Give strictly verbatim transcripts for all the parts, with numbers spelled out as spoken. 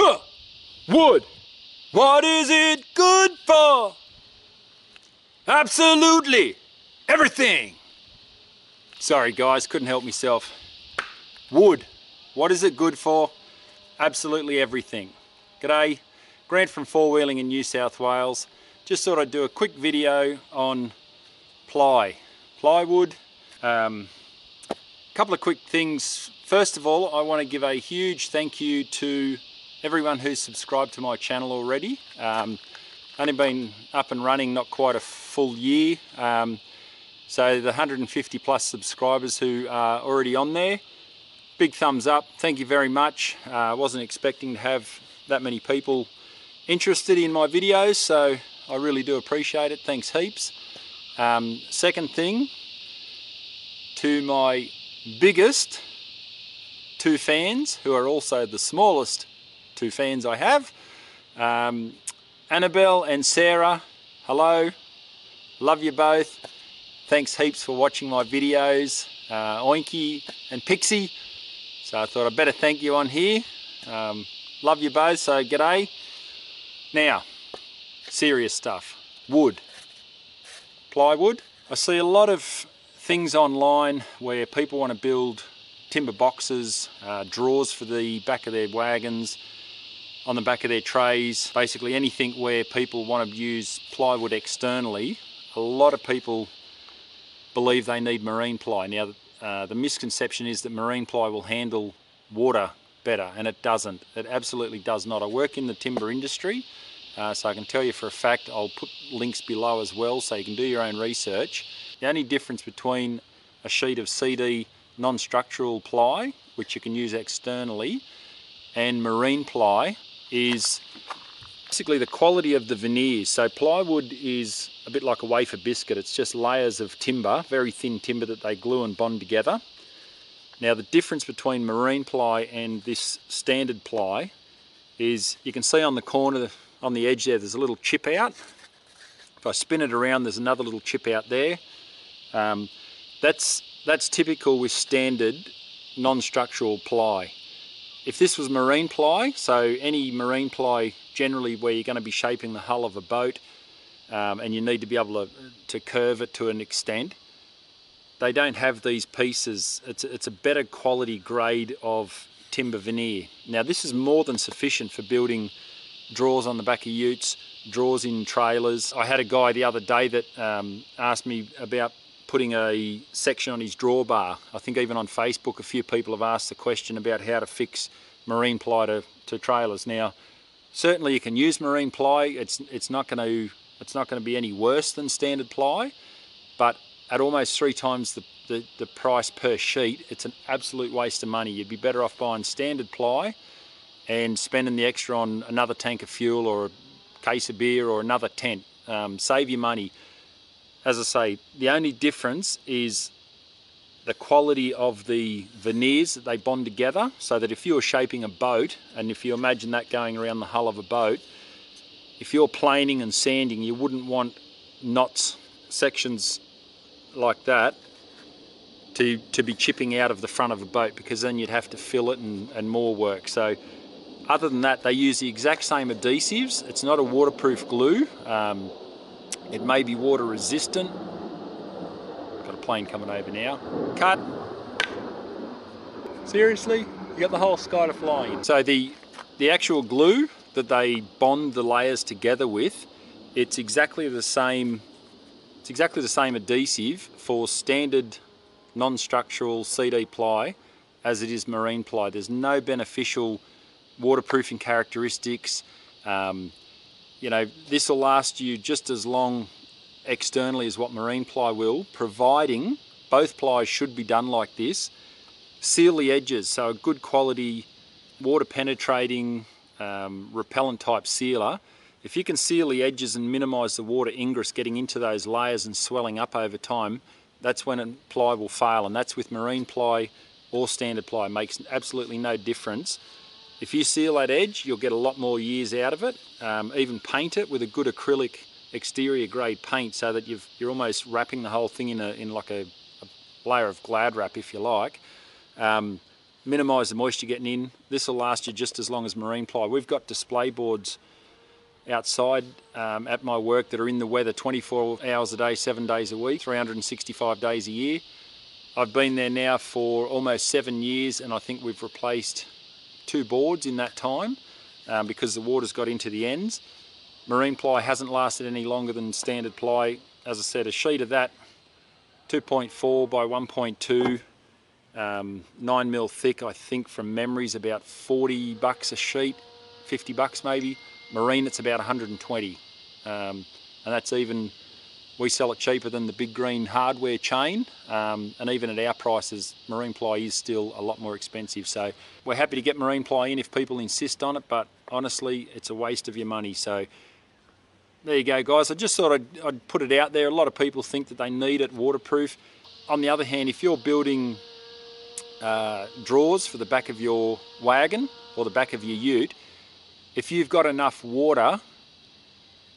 Huh! Wood! What is it good for? Absolutely! Everything! Sorry guys, couldn't help myself. Wood. What is it good for? Absolutely everything. G'day, Grant from four wheeling in New South Wales. Just thought I'd do a quick video on ply, plywood. Um, couple of quick things. First of all, I want to give a huge thank you to everyone who's subscribed to my channel already. Um, only been up and running not quite a full year. Um, so the one hundred fifty plus subscribers who are already on there, big thumbs up, thank you very much. I uh, wasn't expecting to have that many people interested in my videos, so I really do appreciate it, thanks heaps. Um, second thing, to my biggest two fans, who are also the smallest two fans I have, um, Annabelle and Sarah, hello, love you both, thanks heaps for watching my videos, uh, Oinky and Pixie. So I thought I'd better thank you on here. Um, love you both, so g'day. Now, serious stuff. Wood. Plywood. I see a lot of things online where people want to build timber boxes, uh, drawers for the back of their wagons, on the back of their trays. Basically anything where people want to use plywood externally. A lot of people believe they need marine ply. Now, Uh, the misconception is that marine ply will handle water better, and it doesn't. It absolutely does not. I work in the timber industry, uh, so I can tell you for a fact. I'll put links below as well so you can do your own research. The only difference between a sheet of C D non-structural ply, which you can use externally, and marine ply is basically the quality of the veneers. So plywood is a bit like a wafer biscuit. It's just layers of timber, very thin timber that they glue and bond together. Now the difference between marine ply and this standard ply is you can see on the corner, on the edge there, there's a little chip out. If I spin it around, there's another little chip out there. Um, that's, that's typical with standard non-structural ply. If this was marine ply, so any marine ply generally where you're going to be shaping the hull of a boat, um, and you need to be able to, to curve it to an extent, they don't have these pieces. It's, it's a better quality grade of timber veneer. Now this is more than sufficient for building drawers on the back of utes, drawers in trailers. I had a guy the other day that um, asked me about putting a section on his drawbar. I think even on Facebook a few people have asked the question about how to fix marine ply to, to trailers. Now certainly you can use marine ply, it's it's not going to it's not going to be any worse than standard ply, but at almost three times the, the, the price per sheet, it's an absolute waste of money. You'd be better off buying standard ply and spending the extra on another tank of fuel or a case of beer or another tent. Um, save your money. As I say, the only difference is the quality of the veneers that they bond together, so that if you're shaping a boat, and if you imagine that going around the hull of a boat, if you're planing and sanding, you wouldn't want knots, sections like that to, to be chipping out of the front of a boat, because then you'd have to fill it and, and more work. So other than that, they use the exact same adhesives. It's not a waterproof glue. Um, It may be water resistant. Got a plane coming over now. Cut. Seriously, you got the whole sky to fly in. So the, the actual glue that they bond the layers together with, it's exactly the same, it's exactly the same adhesive for standard non-structural C D ply as it is marine ply. There's no beneficial waterproofing characteristics. Um, You know, this will last you just as long externally as what marine ply will, providing both plies should be done like this. Seal the edges, so a good quality water penetrating um, repellent type sealer. If you can seal the edges and minimize the water ingress getting into those layers and swelling up over time, that's when a ply will fail, and that's with marine ply or standard ply. It makes absolutely no difference. If you seal that edge, you'll get a lot more years out of it. Um, even paint it with a good acrylic exterior grade paint, so that you've, you're almost wrapping the whole thing in, a, in like a, a layer of glad wrap, if you like. Um, minimise the moisture getting in. This will last you just as long as marine ply. We've got display boards outside um, at my work that are in the weather twenty-four hours a day, seven days a week, three hundred and sixty-five days a year. I've been there now for almost seven years and I think we've replaced two boards in that time um, because the water's got into the ends. Marine ply hasn't lasted any longer than standard ply. As I said, a sheet of that, two point four by one point two, um, nine mil thick, I think from memory is about forty bucks a sheet, fifty bucks maybe. Marine, it's about one hundred and twenty. Um, and that's even, we sell it cheaper than the big green hardware chain. Um, and even at our prices, marine ply is still a lot more expensive. So we're happy to get marine ply in if people insist on it, but honestly, it's a waste of your money. So there you go, guys. I just thought I'd, I'd put it out there. A lot of people think that they need it waterproof. On the other hand, if you're building uh, drawers for the back of your wagon or the back of your ute, if you've got enough water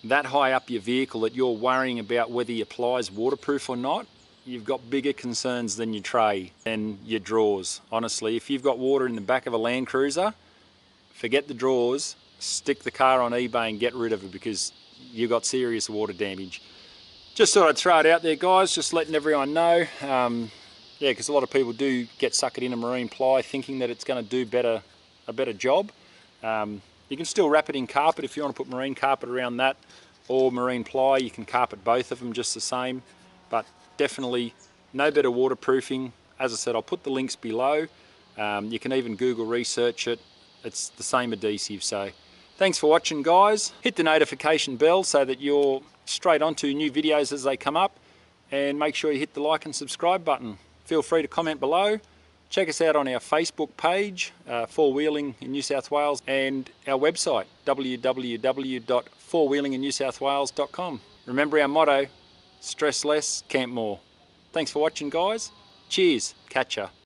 that high up your vehicle that you're worrying about whether your ply is waterproof or not, you've got bigger concerns than your tray and your drawers. Honestly, if you've got water in the back of a Land Cruiser, forget the drawers, stick the car on eBay and get rid of it because you've got serious water damage. Just thought I'd throw it out there, guys, just letting everyone know. Um, yeah, because a lot of people do get suckered into marine ply thinking that it's going to do better, a better job. Um, You can still wrap it in carpet if you want to put marine carpet around that, or marine ply. You can carpet both of them just the same, but definitely no better waterproofing. As I said, I'll put the links below. Um, you can even Google research it. It's the same adhesive. So thanks for watching, guys. Hit the notification bell so that you're straight onto new videos as they come up, and make sure you hit the like and subscribe button. Feel free to comment below. Check us out on our Facebook page, uh, four wheeling in New South Wales, and our website, w w w dot four wheeling in new south wales dot com. Remember our motto, stress less, camp more. Thanks for watching, guys. Cheers. Catch ya.